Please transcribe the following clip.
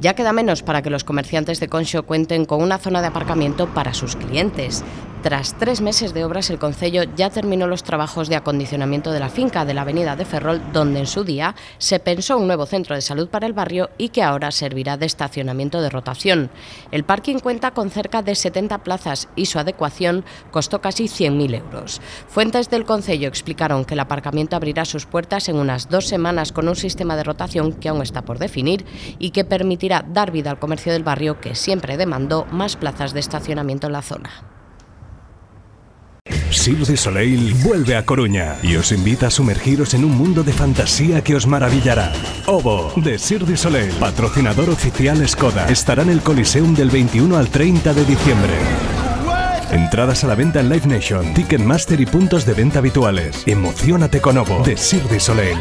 Ya queda menos para que los comerciantes de Conxo cuenten con una zona de aparcamiento para sus clientes. Tras 3 meses de obras, el Concello ya terminó los trabajos de acondicionamiento de la finca de la Avenida de Ferrol, donde en su día se pensó un nuevo centro de salud para el barrio y que ahora servirá de estacionamiento de rotación. El parking cuenta con cerca de 70 plazas y su adecuación costó casi 100.000 euros. Fuentes del Concello explicaron que el aparcamiento abrirá sus puertas en unas 2 semanas con un sistema de rotación que aún está por definir y que permitirá dar vida al comercio del barrio, que siempre demandó más plazas de estacionamiento en la zona. Cirque du Soleil vuelve a Coruña y os invita a sumergiros en un mundo de fantasía que os maravillará. Ovo, de Cirque du Soleil, patrocinador oficial Skoda, estará en el Coliseum del 21 al 30 de diciembre. Entradas a la venta en Live Nation, Ticketmaster y puntos de venta habituales. Emociónate con Ovo, de Cirque du Soleil.